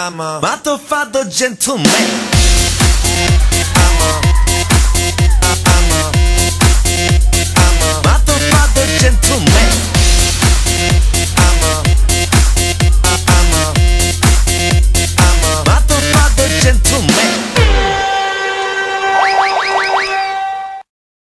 I'm a motherfucker gentleman.